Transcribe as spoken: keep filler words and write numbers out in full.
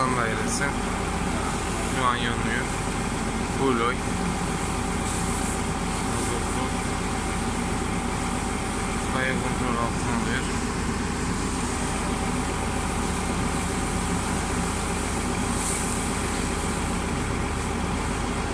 kullanım dairesi. Şu an yanıyor. Full oy. Kaya kontrol altına alıyor.